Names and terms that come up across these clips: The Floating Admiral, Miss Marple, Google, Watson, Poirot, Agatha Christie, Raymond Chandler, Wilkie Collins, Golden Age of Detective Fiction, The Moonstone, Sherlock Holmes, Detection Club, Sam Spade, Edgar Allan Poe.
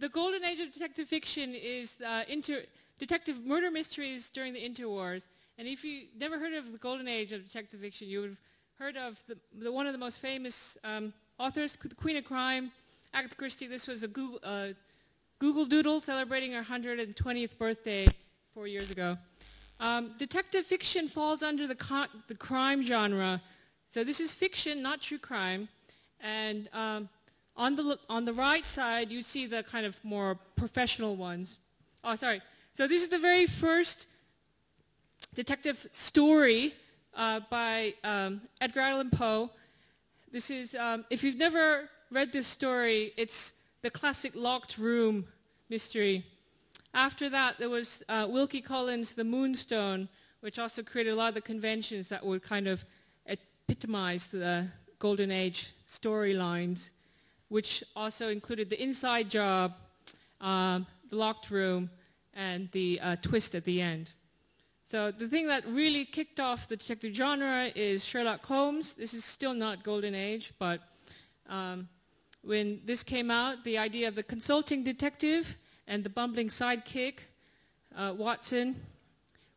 The golden age of detective fiction is detective murder mysteries during the interwars. And if you never heard of the golden age of detective fiction, you would have heard of one of the most famous authors, the Queen of Crime, Agatha Christie. This was a Google Doodle celebrating her 120th birthday 4 years ago. Detective fiction falls under the crime genre. So this is fiction, not true crime. And on the right side, you see the kind of more professional ones. Oh, sorry. So this is the very first detective story by Edgar Allan Poe. This is, if you've never read this story, it's the classic locked room mystery. After that, there was Wilkie Collins' The Moonstone, which also created a lot of the conventions that would kind of epitomize the Golden Age storylines, which also included the inside job, the locked room, and the twist at the end. So the thing that really kicked off the detective genre is Sherlock Holmes. This is still not Golden Age, but when this came out, the idea of the consulting detective and the bumbling sidekick, Watson,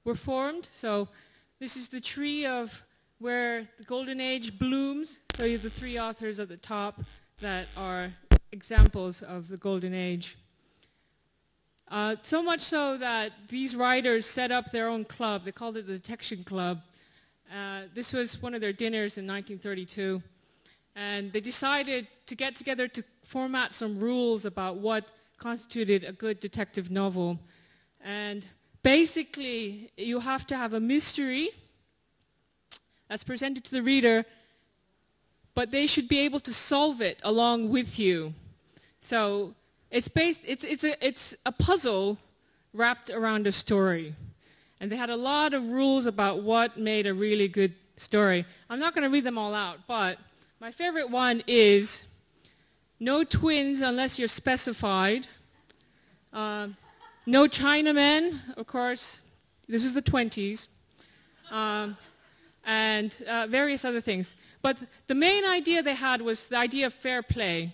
were formed. So this is the tree of where the Golden Age blooms. So you have the three authors at the top that are examples of the Golden Age. So much so that these writers set up their own club. They called it the Detection Club. This was one of their dinners in 1932. And they decided to get together to format some rules about what constituted a good detective novel. And basically, you have to have a mystery that's presented to the reader, but they should be able to solve it along with you. So it's a puzzle wrapped around a story. And they had a lot of rules about what made a really good story. I'm not going to read them all out, but my favorite one is no twins unless you're specified. No Chinamen, of course. This is the 20s. And various other things. But the main idea they had was the idea of fair play,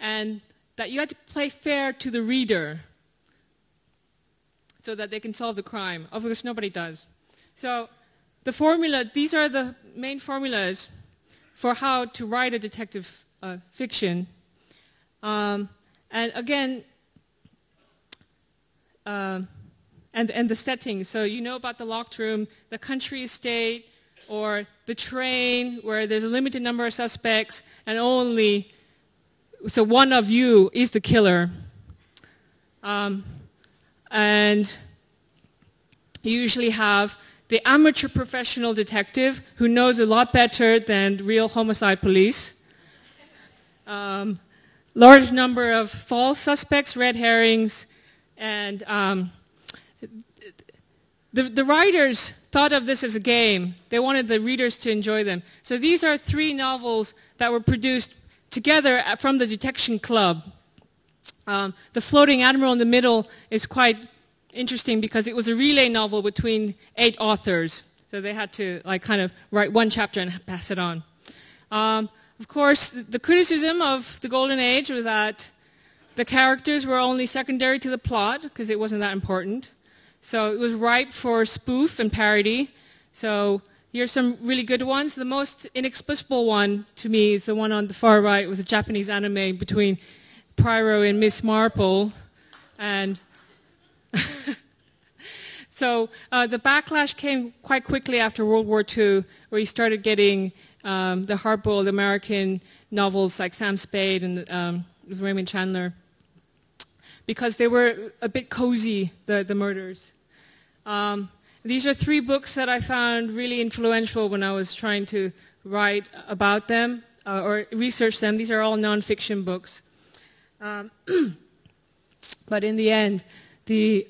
and that you had to play fair to the reader so that they can solve the crime, of which nobody does. So the formula, these are the main formulas for how to write a detective fiction. And again, and the settings. So you know about the locked room, the country estate, or the train where there's a limited number of suspects and only so one of you is the killer. And you usually have the amateur professional detective who knows a lot better than real homicide police. Large number of false suspects, red herrings, and the writers thought of this as a game. They wanted the readers to enjoy them. So these are three novels that were produced together from the Detection Club. The Floating Admiral in the middle is quite interesting because it was a relay novel between 8 authors. So they had to like kind of write one chapter and pass it on. Of course, the criticism of the Golden Age was that the characters were only secondary to the plot because it wasn't that important. So it was ripe for spoof and parody. So here's some really good ones. The most inexplicable one to me is the one on the far right with a Japanese anime between Poirot and Miss Marple. And so the backlash came quite quickly after World War II, where you started getting the hard-boiled American novels like Sam Spade and Raymond Chandler, because they were a bit cozy, the murders. These are three books that I found really influential when I was trying to write about them or research them. These are all nonfiction books. But in the end, the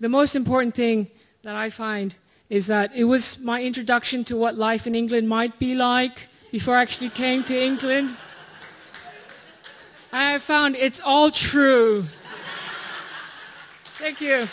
most important thing that I find is that it was my introduction to what life in England might be like before I actually came to England. I found it's all true. Thank you.